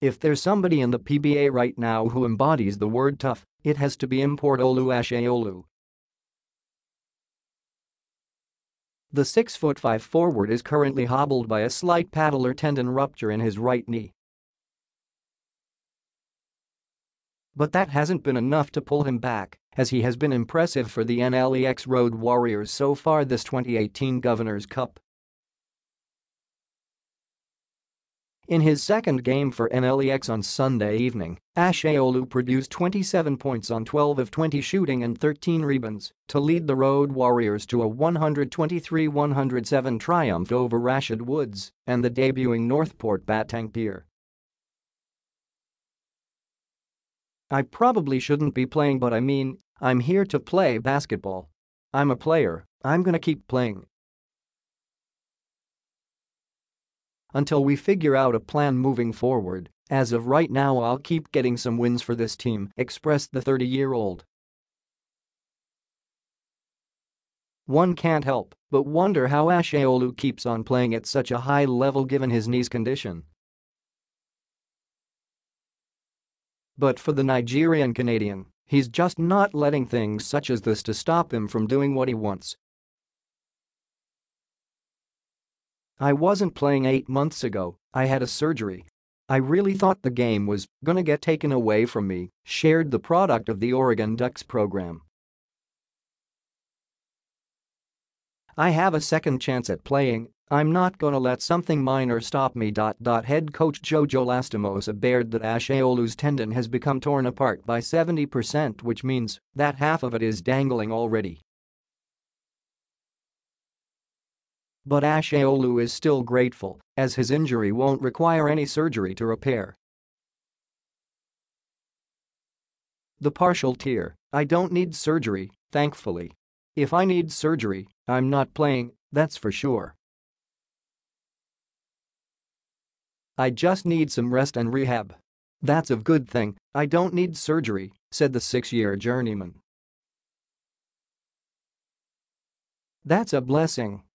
If there's somebody in the PBA right now who embodies the word tough, it has to be import Olu Ashaolu. The 6'5" forward is currently hobbled by a slight patellar tendon rupture in his right knee. But that hasn't been enough to pull him back, as he has been impressive for the NLEX Road Warriors so far this 2018 Governor's Cup. In his second game for NLEX on Sunday evening, Ashaolu produced 27 points on 12 of 20 shooting and 13 rebounds to lead the Road Warriors to a 123-107 triumph over Rashid Woods and the debuting Northport Batang Pier. I probably shouldn't be playing, but I mean, I'm here to play basketball. I'm a player, I'm gonna keep playing. Until we figure out a plan moving forward, as of right now I'll keep getting some wins for this team," expressed the 30-year-old. One can't help but wonder how Ashaolu keeps on playing at such a high level given his knee's condition. But for the Nigerian-Canadian, he's just not letting things such as this to stop him from doing what he wants. "I wasn't playing 8 months ago, I had a surgery. I really thought the game was gonna get taken away from me," shared the product of the Oregon Ducks program. "I have a second chance at playing, I'm not gonna let something minor stop me." Head coach Jojo Lastimosa bared that Ashaolu's tendon has become torn apart by 70%, which means that half of it is dangling already. But Ashaolu is still grateful, as his injury won't require any surgery to repair. "The partial tear, I don't need surgery, thankfully. If I need surgery, I'm not playing, that's for sure. I just need some rest and rehab. That's a good thing, I don't need surgery," said the 6-year journeyman. "That's a blessing.